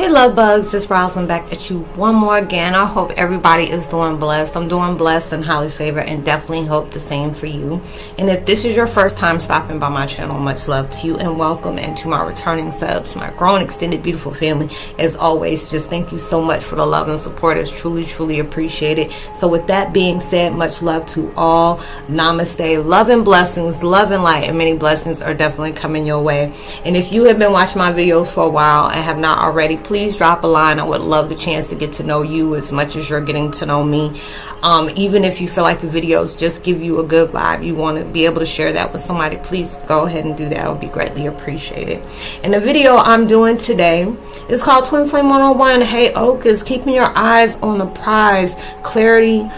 Hello Bugs, it's Rosalyn back at you one more again. I hope everybody is doing blessed. I'm doing blessed and highly favored and definitely hope the same for you. And if this is your first time stopping by my channel, much love to you and welcome, and to my returning subs, my grown, extended, beautiful family. As always, just thank you so much for the love and support. It's truly, truly appreciated. So with that being said, much love to all. Namaste, love and blessings, love and light, and many blessings are definitely coming your way. And if you have been watching my videos for a while and have not already, please drop a line. I would love the chance to get to know you as much as you're getting to know me. Even if you feel like the videos just give you a good vibe, you want to be able to share that with somebody, please go ahead and do that. It would be greatly appreciated. And the video I'm doing today is called Twin Flame 101. Heyoka, keeping your eyes on the prize. Clarity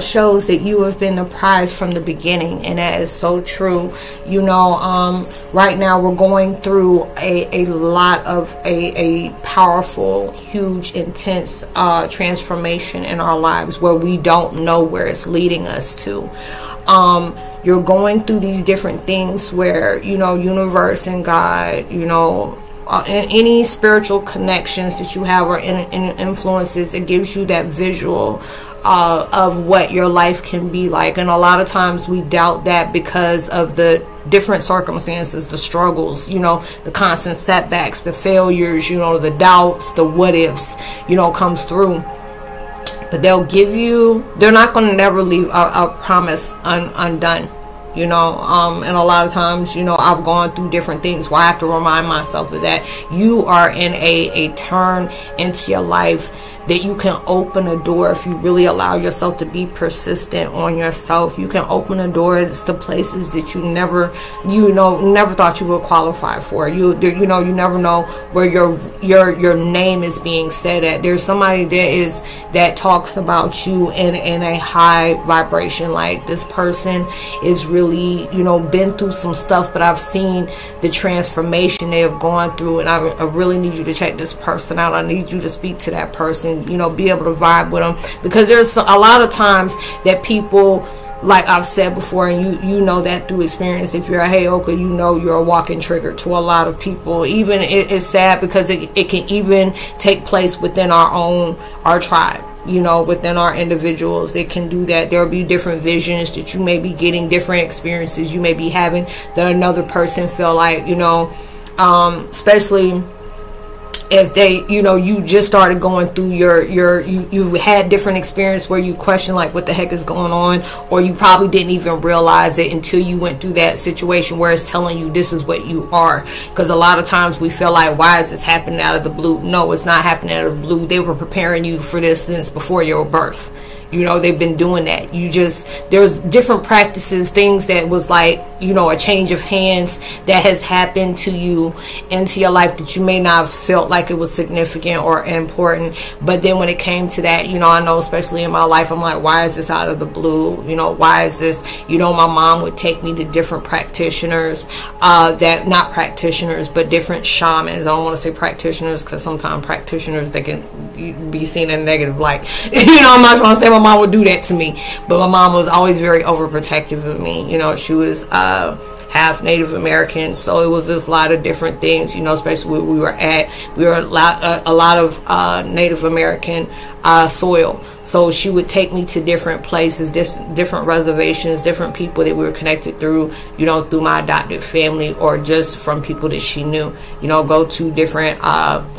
shows that you have been the prize from the beginning, and that is so true. You know, right now we're going through a lot of a powerful, huge, intense transformation in our lives where we don't know where it's leading us to. You're going through these different things where, you know, universe and God, you know, any spiritual connections that you have or influences, it gives you that visual of what your life can be like. And a lot of times we doubt that because of the different circumstances, the struggles, you know, the constant setbacks, the failures, you know, the doubts, the what ifs, you know, comes through. But they'll give you, they're not going to never leave a promise undone, you know. And a lot of times, you know, I've gone through different things where I have to remind myself of that. You are in a turn into your life that you can open a door if you really allow yourself to be persistent on yourself. You can open the doors to places that you never, you know, never thought you would qualify for. You know, you never know where your name is being said at. There's somebody that talks about you in a high vibration. Like, this person is really, you know, been through some stuff, but I've seen the transformation they have gone through, and I really need you to check this person out. I need you to speak to that person. You know, be able to vibe with them, because there's a lot of times that people, like I've said before, and you know that through experience. If you're a Heyoka, you know you're a walking trigger to a lot of people. Even it's sad because it can even take place within our tribe. You know, within our individuals, they can do that. There'll be different visions that you may be getting, different experiences you may be having that another person feel like, you know, especially if they, you know, you just started going through you've had different experience where you question like what the heck is going on, or you probably didn't even realize it until you went through that situation where it's telling you this is what you are. Because a lot of times we feel like, why is this happening out of the blue? No, it's not happening out of the blue. They were preparing you for this since before your birth. You know, they've been doing that. You just, there's different practices, things that was like, you know, a change of hands that has happened to you into your life that you may not have felt like it was significant or important. But then when it came to that, you know, I know especially in my life, I'm like, why is this out of the blue? You know, why is this? You know, my mom would take me to different practitioners, that, not practitioners, but different shamans. I don't want to say practitioners because sometimes practitioners, they can be seen in a negative light. You know, I'm not trying to say my mom would do that to me, but my mom was always very overprotective of me. You know, she was half Native American, so it was just a lot of different things, you know, especially where we were at. We were a lot of Native American soil, so she would take me to different places, different reservations, different people that we were connected through, you know, through my adopted family or just from people that she knew, you know, go to different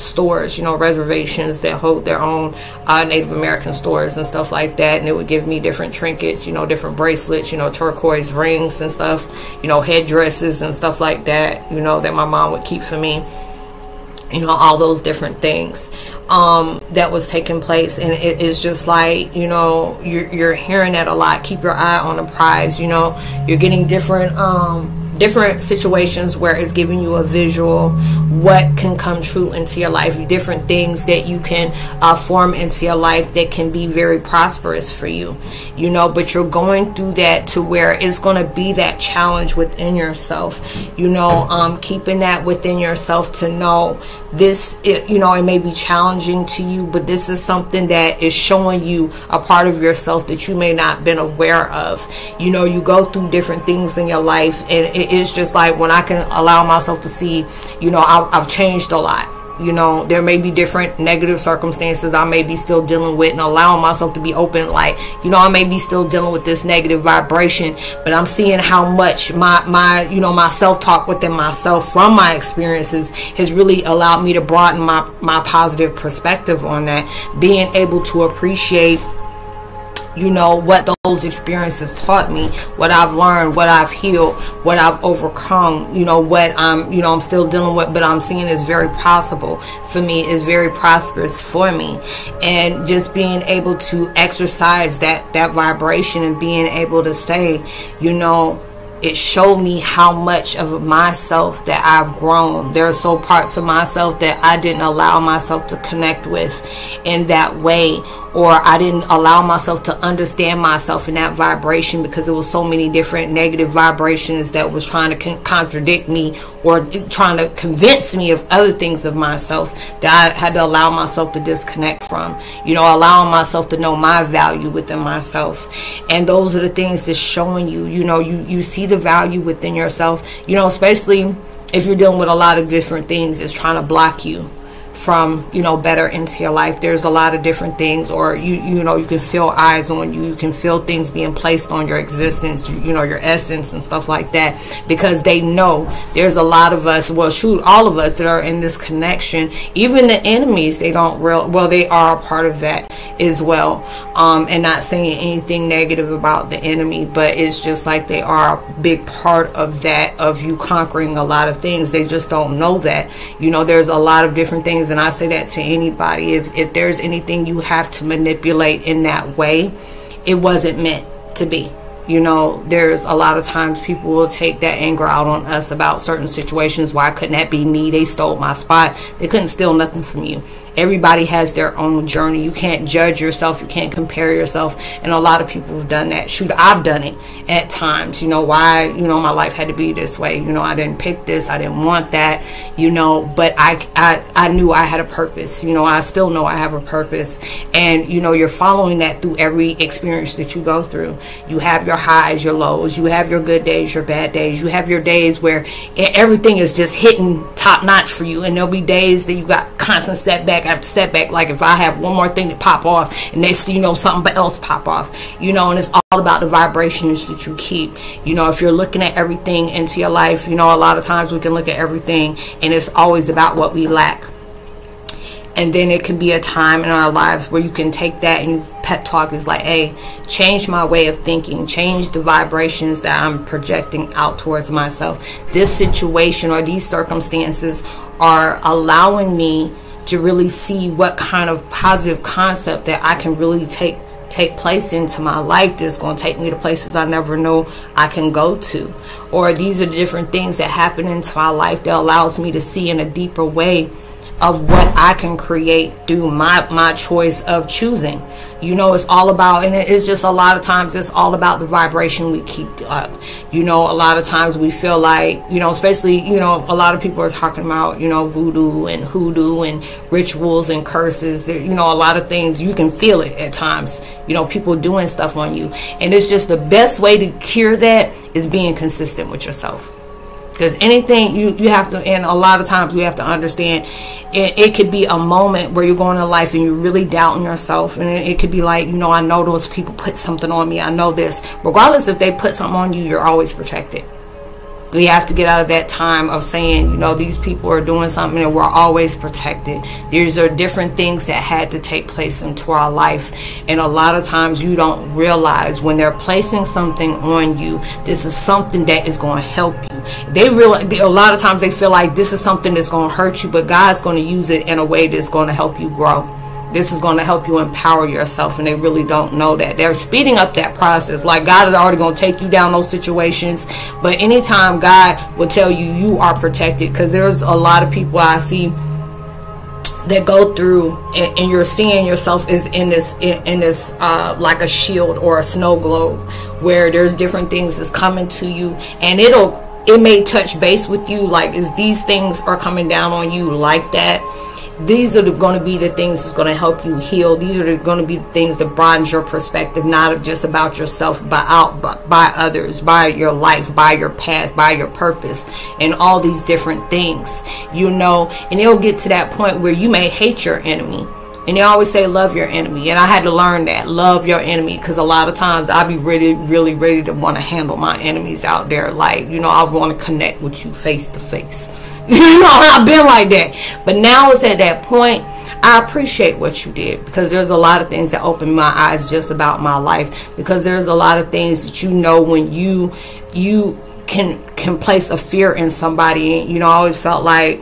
stores, you know, reservations that hold their own Native American stores and stuff like that, and it would give me different trinkets, you know, different bracelets, you know, turquoise rings and stuff, you know, headdresses and stuff like that, you know, that my mom would keep for me, you know, all those different things that was taking place. And it is just like, you know, you're hearing that a lot. Keep your eye on the prize. You know, you're getting different different situations where it's giving you a visual what can come true into your life, different things that you can form into your life that can be very prosperous for you, you know. But you're going through that to where it's going to be that challenge within yourself, you know, keeping that within yourself to know this, you know, it may be challenging to you, but this is something that is showing you a part of yourself that you may not been aware of. You know, you go through different things in your life, and it's just like when I can allow myself to see, you know, I've changed a lot. You know, there may be different negative circumstances I may be still dealing with, and allowing myself to be open, like, you know, I may be still dealing with this negative vibration, but I'm seeing how much my self-talk within myself from my experiences has really allowed me to broaden my positive perspective on that, being able to appreciate, you know, what those experiences taught me, what I've learned, what I've healed, what I've overcome, you know, what I'm still dealing with, but I'm seeing is very possible for me, is very prosperous for me. And just being able to exercise that vibration and being able to say, you know, it showed me how much of myself that I've grown. There are so parts of myself that I didn't allow myself to connect with in that way, or I didn't allow myself to understand myself in that vibration, because there was so many different negative vibrations that was trying to contradict me or trying to convince me of other things of myself that I had to allow myself to disconnect from, you know, allowing myself to know my value within myself. And those are the things that's showing you, you know, you see the value within yourself, you know, especially if you're dealing with a lot of different things that's trying to block you from, you know, better into your life. There's a lot of different things, or you know, you can feel eyes on you, you can feel things being placed on your existence, you know, your essence and stuff like that, because they know there's a lot of us, well, shoot, all of us that are in this connection, even the enemies, they don't well, they are a part of that as well. And not saying anything negative about the enemy, but it's just like they are a big part of that, of you conquering a lot of things. They just don't know that, you know, there's a lot of different things. And I say that to anybody, if there's anything you have to manipulate in that way, it wasn't meant to be. You know, there's a lot of times people will take that anger out on us about certain situations. Why couldn't that be me? They stole my spot. They couldn't steal nothing from you. Everybody has their own journey. You can't judge yourself. You can't compare yourself. And a lot of people have done that. Shoot, I've done it at times. You know, why, you know, my life had to be this way. You know, I didn't pick this. I didn't want that, you know, but I knew I had a purpose. You know, I still know I have a purpose. And, you know, you're following that through every experience that you go through. You have your highs, your lows, you have your good days, your bad days, you have your days where everything is just hitting top notch for you, and there'll be days that you got constant setback after setback. Like if I have one more thing to pop off, and next thing you know, something else pop off, you know. And it's all about the vibrations that you keep, you know. If you're looking at everything into your life, you know, a lot of times we can look at everything and it's always about what we lack. And then it can be a time in our lives where you can take that and you pep talk is like, hey, change my way of thinking, change the vibrations that I'm projecting out towards myself. This situation or these circumstances are allowing me to really see what kind of positive concept that I can really take place into my life, that's going to take me to places I never know I can go to. Or these are different things that happen into my life that allows me to see in a deeper way of what I can create through my choice of choosing. You know, it's all about, and it's just a lot of times it's all about the vibration we keep up. You know, a lot of times we feel like, you know, especially, you know, a lot of people are talking about, you know, voodoo and hoodoo and rituals and curses. You know, a lot of things, you can feel it at times, you know, people doing stuff on you. And it's just the best way to cure that is being consistent with yourself. Because anything you have to, and a lot of times we have to understand, it could be a moment where you're going in life and you're really doubting yourself. And it could be like, you know, I know those people put something on me. I know this. Regardless if they put something on you, you're always protected. We have to get out of that time of saying, you know, these people are doing something and we're always protected. These are different things that had to take place into our life. And a lot of times you don't realize when they're placing something on you, this is something that is going to help you. They realize, a lot of times they feel like this is something that's going to hurt you, but God's going to use it in a way that's going to help you grow. This is going to help you empower yourself, and they really don't know that. They're speeding up that process. Like God is already going to take you down those situations, but anytime God will tell you you are protected, because there's a lot of people I see that go through, and you're seeing yourself is in this like a shield or a snow globe, where there's different things that's coming to you, and it may touch base with you, like if these things are coming down on you like that, These are going to be the things that's going to help you heal. These are going to be the things that broaden your perspective, not just about yourself, but by others, by your life, by your path, by your purpose, and all these different things, you know. And it'll get to that point where you may hate your enemy. And they always say love your enemy, and I had to learn that, love your enemy, because a lot of times I'll be really ready to want to handle my enemies out there, like, you know, I want to connect with you face to face. You know, I've been like that, but now it's at that point. I appreciate what you did, because there's a lot of things that opened my eyes just about my life, because there's a lot of things that, you know, when you can place a fear in somebody. You know, I always felt like,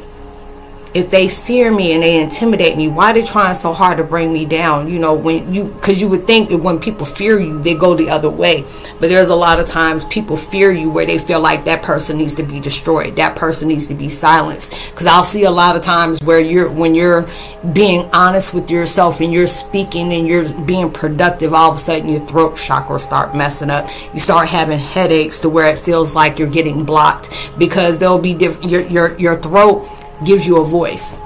if they fear me and they intimidate me, why are they trying so hard to bring me down? You know, when you, because you would think that when people fear you, they go the other way. But there's a lot of times people fear you where they feel like that person needs to be destroyed. That person needs to be silenced. Because I'll see a lot of times where when you're being honest with yourself and you're speaking and you're being productive, all of a sudden your throat chakra start messing up. You start having headaches to where it feels like you're getting blocked, because there'll be different, your throat gives you a voice.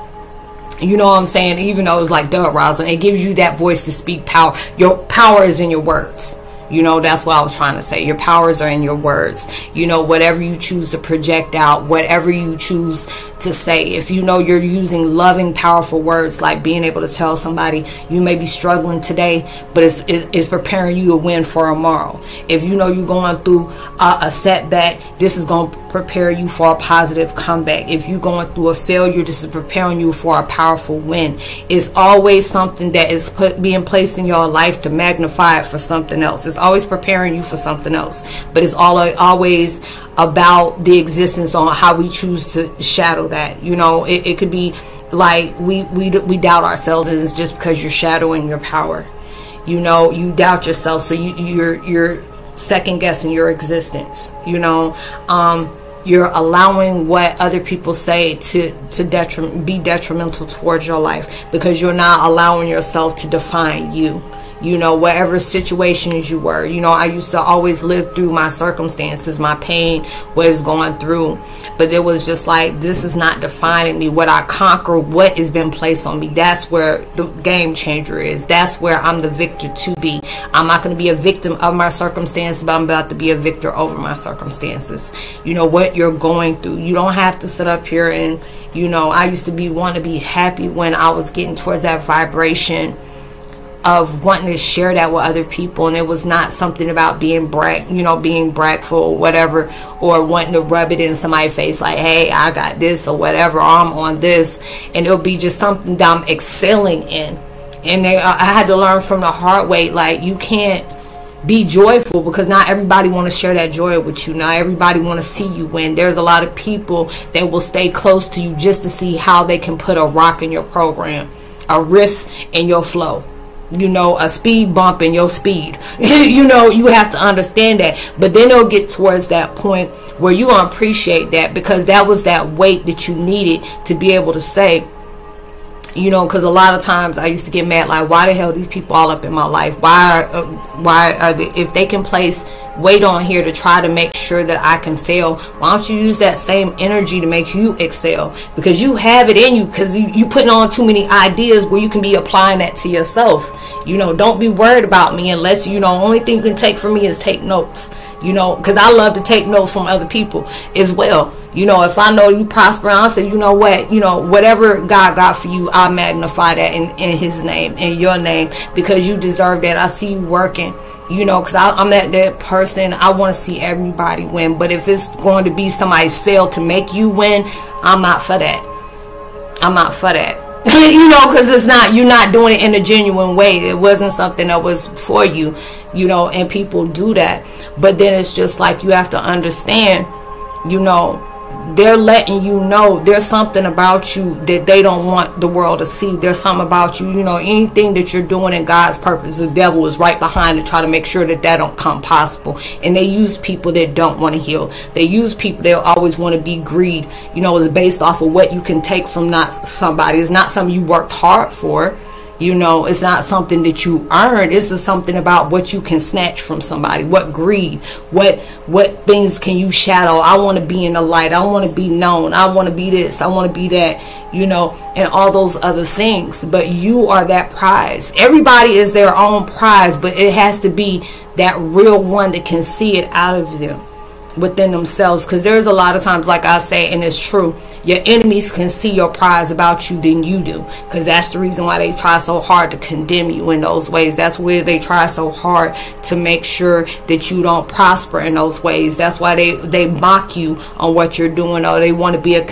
You know what I'm saying? Even though it's like Doug Roslin, it gives you that voice to speak power. Your power is in your words. You know, that's what I was trying to say. Your powers are in your words. You know, whatever you choose to project out, whatever you choose to say. If you know you're using loving, powerful words, like being able to tell somebody you may be struggling today, but it's preparing you to win for tomorrow. If you know you're going through a setback, this is going to prepare you for a positive comeback. If you're going through a failure, this is preparing you for a powerful win. It's always something that is being placed in your life to magnify it for something else. It's always preparing you for something else, but it's always about the existence on how we choose to shadow that. You know, it could be like we doubt ourselves, and it's just because you're shadowing your power. You know, you doubt yourself, so you're second guessing your existence. You know, you're allowing what other people say to be detrimental towards your life, because you're not allowing yourself to define you. You know, whatever situations you were, you know, I used to always live through my circumstances, my pain, what I was going through. But it was just like, this is not defining me. What I conquer, what has been placed on me, that's where the game changer is. That's where I'm the victor to be. I'm not going to be a victim of my circumstances, but I'm about to be a victor over my circumstances. You know, what you're going through, you don't have to sit up here and, you know, I used to want to be happy when I was getting towards that vibration of wanting to share that with other people, and it was not something about being bragful or whatever, or wanting to rub it in somebody's face like, hey, I got this or whatever, or I'm on this, and it'll be just something that I'm excelling in. And I had to learn from the hard way, like, you can't be joyful, because not everybody want to share that joy with you. Not everybody want to see you win. There's a lot of people that will stay close to you just to see how they can put a rock in your program, a riff in your flow, you know, a speed bump in your speed. You know, you have to understand that. But then it'll get towards that point where you will appreciate that, because that was that weight that you needed to be able to say, you know, because a lot of times I used to get mad, like, why the hell are these people all up in my life? Why are they, if they can place weight on here to try to make sure that I can fail, why don't you use that same energy to make you excel? Because you have it in you, because you're putting on too many ideas where you can be applying that to yourself. You know, don't be worried about me, unless, you know, the only thing you can take from me is take notes. You know, because I love to take notes from other people as well. You know, if I know you prosper, I'll say, you know what, you know, whatever God got for you, I magnify that in his name, in your name, because you deserve that. I see you working, you know, because I'm that person. I want to see everybody win. But if it's going to be somebody's fail to make you win, I'm not for that. I'm not for that. You know, because it's not, you're not doing it in a genuine way. It wasn't something that was for you, you know, and people do that. But then it's just like, you have to understand, you know, they're letting you know there's something about you that they don't want the world to see. There's something about you, you know, anything that you're doing in God's purpose, the devil is right behind to try to make sure that that don't come possible. And they use people that don't want to heal. They use people that always want to be greed. You know, it's based off of what you can take from not somebody. It's not something you worked hard for. You know, it's not something that you earn. It's just something about what you can snatch from somebody. What greed, what things can you shadow? I want to be in the light. I want to be known. I want to be this. I want to be that, you know, and all those other things. But you are that prize. Everybody is their own prize, but it has to be that real one that can see it out of them, within themselves. Because there's a lot of times, like I say, and it's true, your enemies can see your prize about you than you do, because that's the reason why they try so hard to condemn you in those ways. That's where they try so hard to make sure that you don't prosper in those ways. That's why they mock you on what you're doing, or they want to be a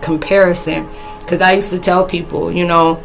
comparison. Because I used to tell people, you know,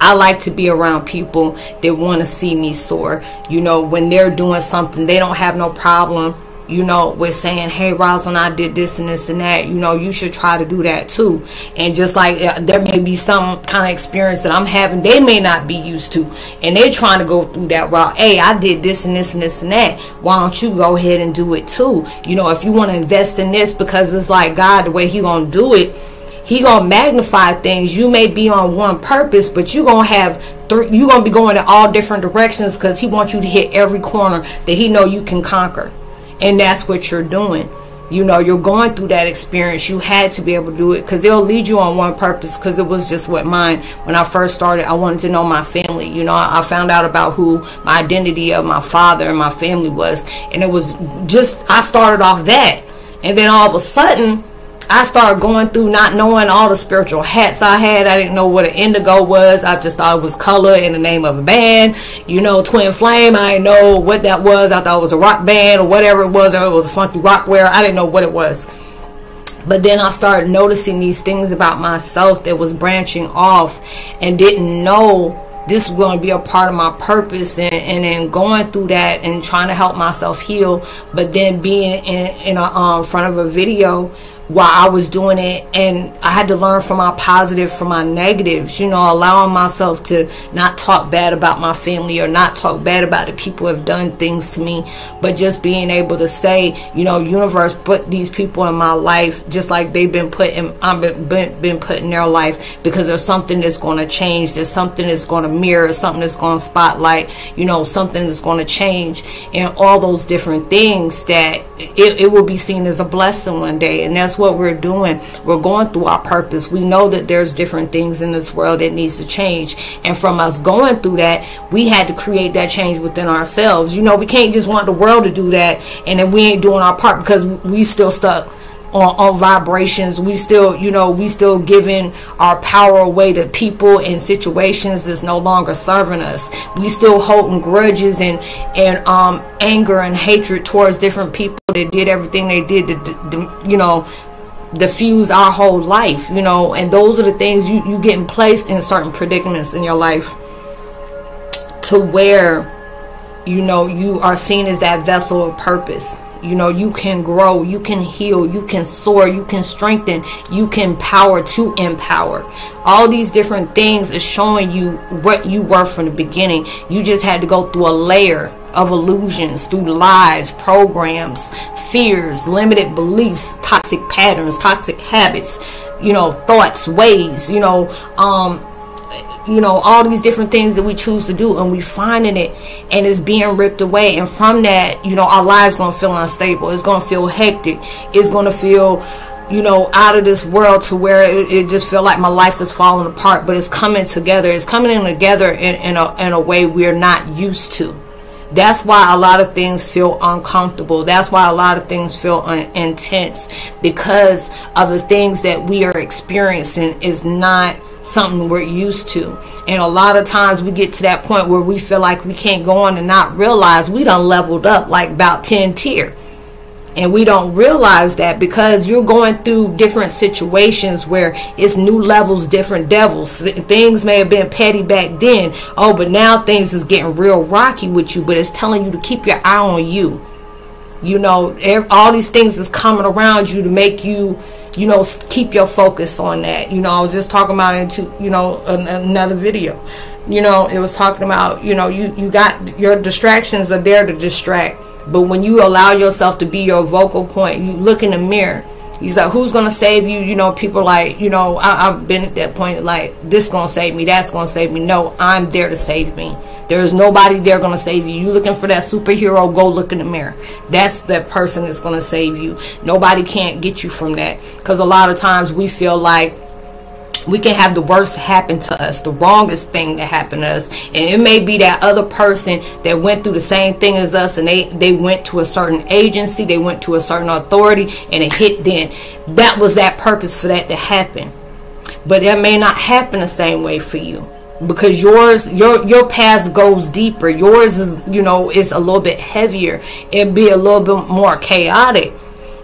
I like to be around people that want to see me soar. You know, when they're doing something, they don't have no problem, you know, with saying, hey, Rosalyn, I did this and this and that. You know, you should try to do that too. And just like there may be some kind of experience that I'm having, they may not be used to, and they're trying to go through that route. Hey, I did this and this and this and that. Why don't you go ahead and do it too? You know, if you want to invest in this, because it's like God, the way He gonna do it, He gonna magnify things. You may be on one purpose, but you gonna have three. You gonna be going in all different directions, because He wants you to hit every corner that He know you can conquer. And that's what you're doing. You know, you're going through that experience. You had to be able to do it, because they'll lead you on one purpose. Because it was just what mine, when I first started, I wanted to know my family. You know, I found out about who my identity of my father and my family was. And it was just, I started off that. And then all of a sudden, I started going through not knowing all the spiritual hats I had. I didn't know what an indigo was. I just thought it was color in the name of a band. You know, Twin Flame, I didn't know what that was. I thought it was a rock band or whatever it was, or it was a funky rock wear. I didn't know what it was. But then I started noticing these things about myself that was branching off, and didn't know this was going to be a part of my purpose. And then going through that and trying to help myself heal. But then being in front of a video while I was doing it, and I had to learn from my positive, from my negatives, you know, allowing myself to not talk bad about my family, or not talk bad about the people who have done things to me, but just being able to say, you know, universe, put these people in my life just like they've been put in, I've been put in their life, because there's something that's going to change, there's something that's going to mirror, something that's going to spotlight, you know, something that's going to change, and all those different things, that it will be seen as a blessing one day. And that's what we're doing. We're going through our purpose. We know that there's different things in this world that needs to change, and from us going through that, we had to create that change within ourselves. You know, we can't just want the world to do that and then we ain't doing our part, because we still stuck on vibrations. We still, you know, we still giving our power away to people and situations that's no longer serving us. We still holding grudges and anger and hatred towards different people that did everything they did to, you know, diffuse our whole life, you know. And those are the things you getting placed in certain predicaments in your life, to where, you know, you are seen as that vessel of purpose. You know, you can grow, you can heal, you can soar, you can strengthen, you can power to empower. All these different things is showing you what you were from the beginning. You just had to go through a layer of illusions, through lies, programs, fears, limited beliefs, toxic patterns, toxic habits, you know, thoughts, ways, you know, all these different things that we choose to do, and we finding it, and it's being ripped away. And from that, you know, our lives gonna feel unstable. It's gonna feel hectic. It's gonna feel, you know, out of this world, to where it just feel like my life is falling apart. But it's coming together. It's coming together in a way we're not used to. That's why a lot of things feel uncomfortable. That's why a lot of things feel intense, because of the things that we are experiencing is not something we're used to. And a lot of times we get to that point where we feel like we can't go on, and not realize we done leveled up like about 10 tier. And we don't realize that, because you're going through different situations where it's new levels, different devils. Things may have been petty back then, oh, but now things is getting real rocky with you. But it's telling you to keep your eye on you. You know, all these things is coming around you to make you, you know, keep your focus on that. You know, I was just talking about you know, another video. You know, it was talking about, you know, you got your distractions are there to distract. But when you allow yourself to be your vocal point, you look in the mirror He's like, who's gonna save you? You know, people like, you know, I've been at that point, like, this gonna save me, that's gonna save me. No, I'm there to save me. There's nobody there gonna save you. You looking for that superhero, go look in the mirror. That's the person that's gonna save you. Nobody can't get you from that. Because a lot of times we feel like we can have the worst happen to us, the wrongest thing that happened to us, and it may be that other person that went through the same thing as us, and they went to a certain agency, they went to a certain authority, and it hit them. That was that purpose for that to happen, but it may not happen the same way for you, because yours, your path goes deeper. Yours is, you know, it's a little bit heavier. It'd be a little bit more chaotic.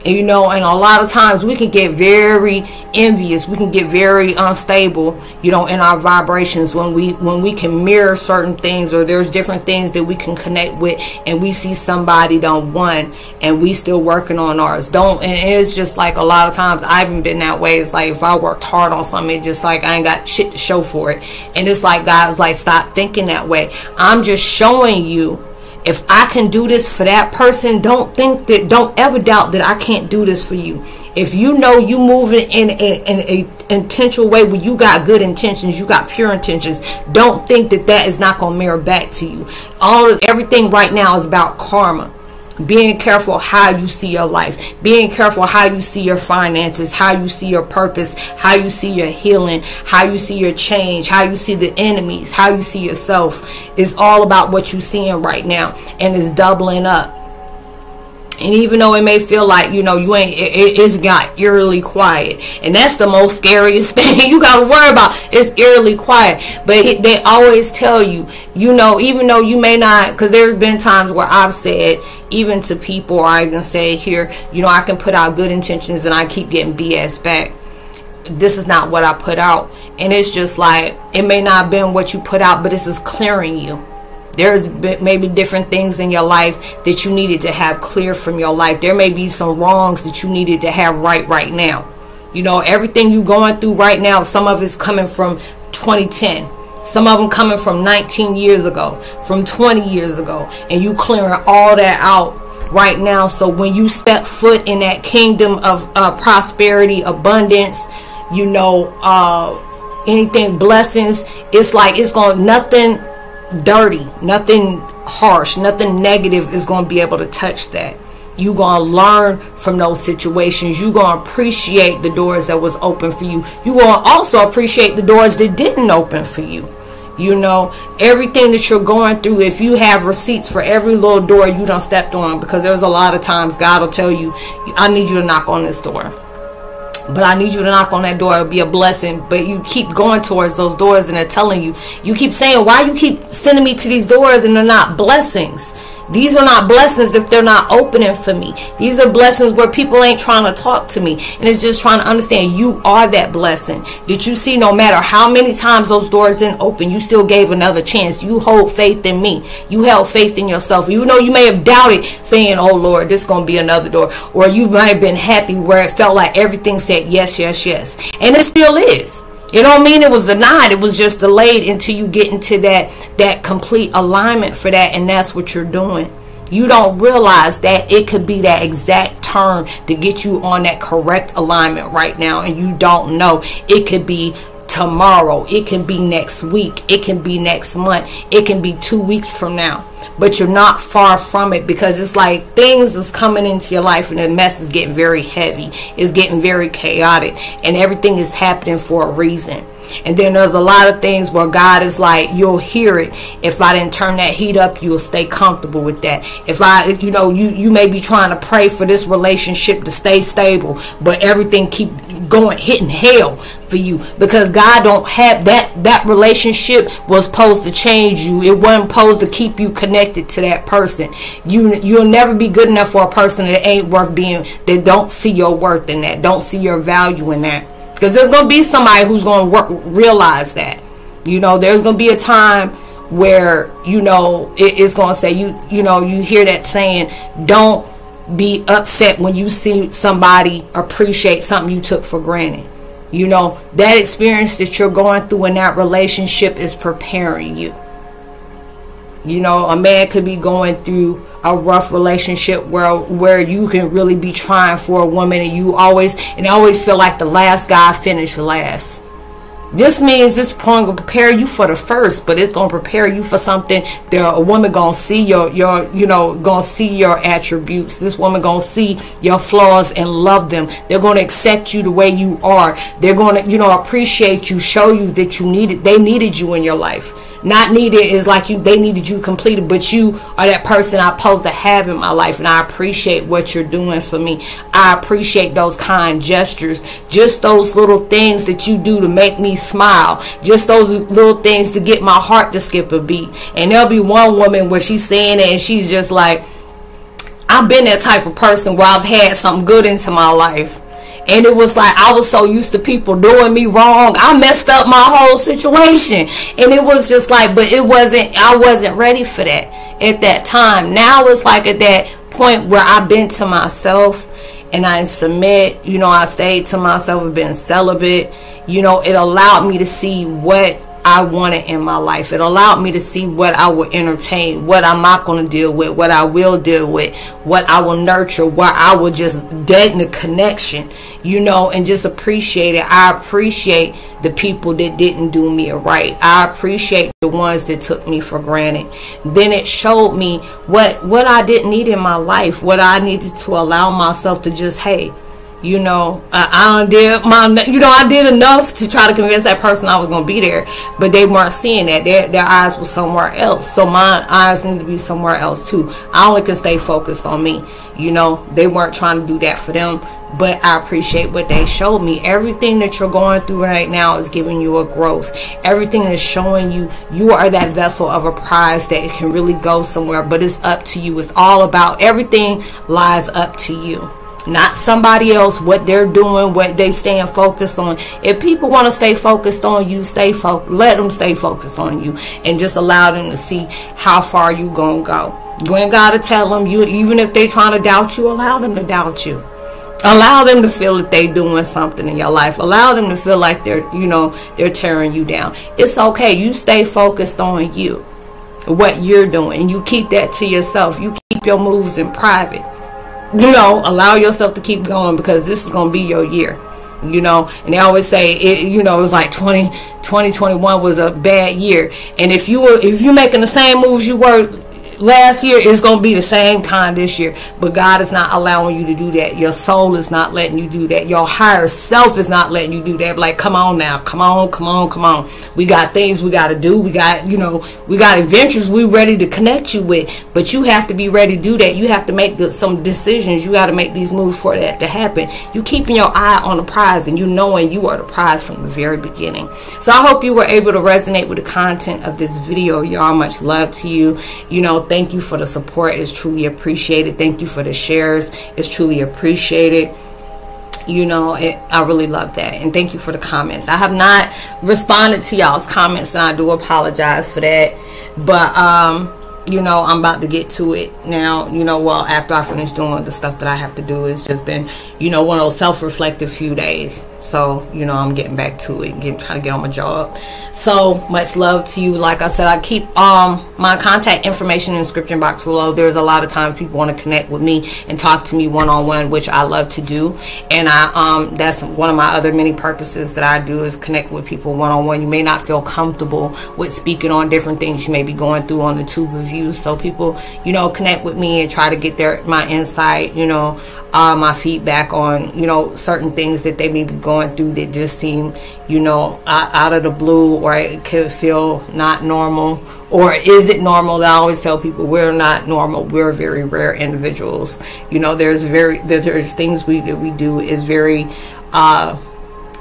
You know, and a lot of times we can get very envious, we can get very unstable, you know, in our vibrations when we can mirror certain things, or there's different things that we can connect with, and we see somebody done one and we still working on ours. And it's just like, a lot of times I haven't been that way. It's like, if I worked hard on something, it's just like I ain't got shit to show for it. And it's like, guys, like, stop thinking that way. I'm just showing you, if I can do this for that person, don't ever doubt that I can't do this for you. If you know you moving in a intentional way, where you got good intentions, you got pure intentions, don't think that that is not going to mirror back to you. Everything right now is about karma. Being careful how you see your life, being careful how you see your finances, how you see your purpose, how you see your healing, how you see your change, how you see the enemies, how you see yourself. It's all about what you're seeing right now, and it's doubling up. And even though it may feel like, you know, you ain't, it's got eerily quiet, and that's the most scariest thing you gotta worry about. It's eerily quiet. But they always tell you, you know, even though you may not, because there's been times where I've said, even to people, or I even say here, you know, I can put out good intentions and I keep getting BS back. This is not what I put out. And it's just like, it may not have been what you put out, but this is clearing you. There's maybe different things in your life that you needed to have clear from your life. There may be some wrongs that you needed to have right now. You know, everything you're going through right now, some of it's coming from 2010. Some of them coming from 19 years ago, from 20 years ago. And you clearing all that out right now. So when you step foot in that kingdom of prosperity, abundance, you know, anything, blessings, it's like it's going, nothing dirty, nothing harsh, nothing negative is going to be able to touch that. You're going to learn from those situations. You're going to appreciate the doors that was open for you. You're going to also appreciate the doors that didn't open for you. You know, everything that you're going through, if you have receipts for every little door you done stepped on, because there's a lot of times God will tell you, I need you to knock on this door. But I need you to knock on that door. It'll be a blessing. But you keep going towards those doors, and they're telling you, you keep saying, why you keep sending me to these doors, and they're not blessings. These are not blessings if they're not opening for me. These are blessings where people ain't trying to talk to me. And it's just trying to understand, you are that blessing. Did you see, no matter how many times those doors didn't open, you still gave another chance. You hold faith in me. You held faith in yourself. Even though you may have doubted, saying, oh Lord, this is going to be another door. Or you might have been happy where it felt like everything said yes, yes, yes. And it still is. It don't mean it was denied. It was just delayed until you get into that complete alignment for that. And that's what you're doing. You don't realize that it could be that exact turn to get you on that correct alignment right now. And you don't know. It could be tomorrow. It can be next week. It can be next month. It can be 2 weeks from now. But you're not far from it, because it's like things is coming into your life, and the mess is getting very heavy. It's getting very chaotic, and everything is happening for a reason. And then there's a lot of things where God is like, you'll hear it. If I didn't turn that heat up, you'll stay comfortable with that. If I, you know, you may be trying to pray for this relationship to stay stable, but everything keep going, hitting hell for you, because God don't have that relationship was supposed to change you. It wasn't supposed to keep you connected to that person. You'll never be good enough for a person that ain't worth being, that don't see your worth in that, don't see your value in that. Because there's going to be somebody who's going to realize that. You know, there's going to be a time where, you know, it's going to say, you know, you hear that saying, don't be upset when you see somebody appreciate something you took for granted. You know, that experience that you're going through in that relationship is preparing you. You know, a man could be going through a rough relationship where you can really be trying for a woman, and you always feel like the last guy finished last. This means this poem will prepare you for the first, but it's gonna prepare you for something. A woman gonna see your gonna see your attributes. This woman gonna see your flaws and love them. They're gonna accept you the way you are. They're gonna appreciate you, show you that you needed. They needed you in your life. Not needed is like they needed you completed, but you are that person I'm supposed to have in my life, and I appreciate what you're doing for me. I appreciate those kind gestures, just those little things that you do to make me smile, just those little things to get my heart to skip a beat. And there'll be one woman where she's saying it and she's just like, I've been that type of person where I've had something good into my life, and it was like I was so used to people doing me wrong. I messed up my whole situation. And it was just like, but it wasn't, I wasn't ready for that at that time. Now it's like at that point where I've been to myself and I submit, I stayed to myself and been celibate. It allowed me to see what I wanted in my life. It allowed me to see what I will entertain, what I'm not going to deal with, what I will deal with, what I will nurture, where I will just deaden the connection, and just appreciate it. I appreciate the people that didn't do me right. I appreciate the ones that took me for granted. Then it showed me what I didn't need in my life, what I needed to allow myself to just, hey, I did my, I did enough to try to convince that person I was going to be there, but they weren't seeing that. Their eyes were somewhere else. So my eyes need to be somewhere else too. I only can stay focused on me. They weren't trying to do that for them, but I appreciate what they showed me. Everything that you're going through right now is giving you a growth. Everything is showing you you are that vessel of a prize that can really go somewhere, but it's up to you. It's all about, everything lies up to you. Not somebody else, what they're doing, what they staying focused on. If people want to stay focused on you, let them stay focused on you, and just allow them to see how far you gonna go. You ain't gotta tell them. Even if they trying to doubt you, allow them to doubt you. Allow them to feel that they doing something in your life. Allow them to feel like they're tearing you down. It's okay. You stay focused on you, what you're doing, and you keep that to yourself. You keep your moves in private. Allow yourself to keep going, because this is going to be your year, and they always say it, it was like 2021 was a bad year, and if you're making the same moves you were last year, it's going to be the same kind this year. But God is not allowing you to do that. Your soul is not letting you do that. Your higher self is not letting you do that. Like, come on now, come on, we got things we got to do, we got we got adventures we ready to connect you with, but you have to be ready to do that. You have to make some decisions. You got to make these moves for that to happen. You keeping your eye on the prize, and knowing you are the prize from the very beginning. So I hope you were able to resonate with the content of this video, y'all. Much love to you. Thank you for the support. It's truly appreciated. Thank you for the shares. It's truly appreciated. I really love that. And thank you for the comments. I have not responded to y'all's comments, and I do apologize for that. But, I'm about to get to it now. Well, after I finish doing the stuff that I have to do, it's just been, one of those self-reflective few days. So, I'm getting back to it, trying to get on my job. So, much love to you. Like I said, I keep my contact information in the description box below. There's a lot of times people want to connect with me and talk to me one-on-one, which I love to do. And that's one of my other many purposes that I do, is connect with people one-on-one. You may not feel comfortable with speaking on different things you may be going through on the tube reviews. So, people, connect with me and try to get my insight, my feedback on, certain things that they may be going through that just seem out of the blue, or it could feel not normal, or is it normal? I always tell people we're not normal. We're very rare individuals. There's things that we do is very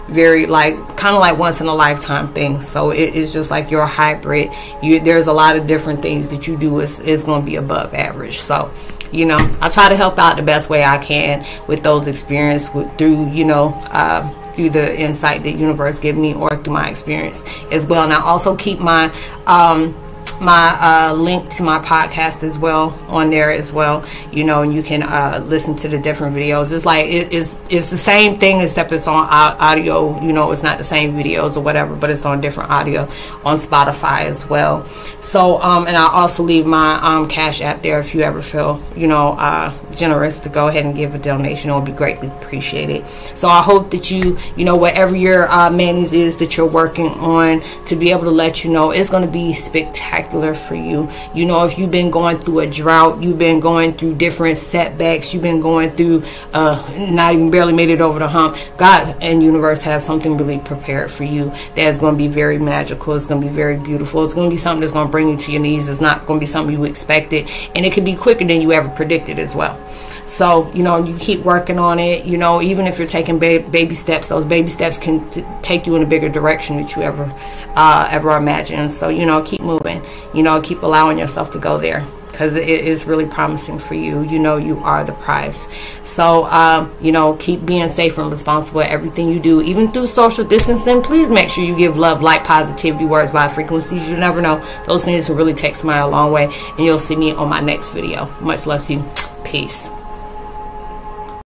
very like kind of like once in a lifetime thing. So it's just like you're a hybrid. There's a lot of different things that you do is going to be above average. So I try to help out the best way I can with those experiences through through the insight the universe give me, or through my experience as well. And I also keep my my link to my podcast as well on there as well, you know, and you can listen to the different videos. It's like it's the same thing, except it's on audio, you know. It's not the same videos or whatever, but it's on different audio on Spotify as well. So and I'll also leave my Cash App there if you ever feel, you know, generous to go ahead and give a donation. It would be greatly appreciated. So I hope that you know, whatever your manis is that you're working on, to be able to let you know it's going to be spectacular for you. You know, if you've been going through a drought, you've been going through different setbacks, you've been going through not even barely made it over the hump, God and universe have something really prepared for you that's going to be very magical. It's going to be very beautiful. It's going to be something that's going to bring you to your knees. It's not going to be something you expected, and it could be quicker than you ever predicted as well. So, you know, you keep working on it. You know, even if you're taking baby steps, those baby steps can take you in a bigger direction that you ever imagined. So, you know, keep moving. You know, keep allowing yourself to go there, because it is really promising for you. You know, you are the prize. So, you know, keep being safe and responsible at everything you do, even through social distancing. Please make sure you give love, light, positivity, words, vibe, frequencies. You never know. Those things really take somebody a long way. And you'll see me on my next video. Much love to you. Peace.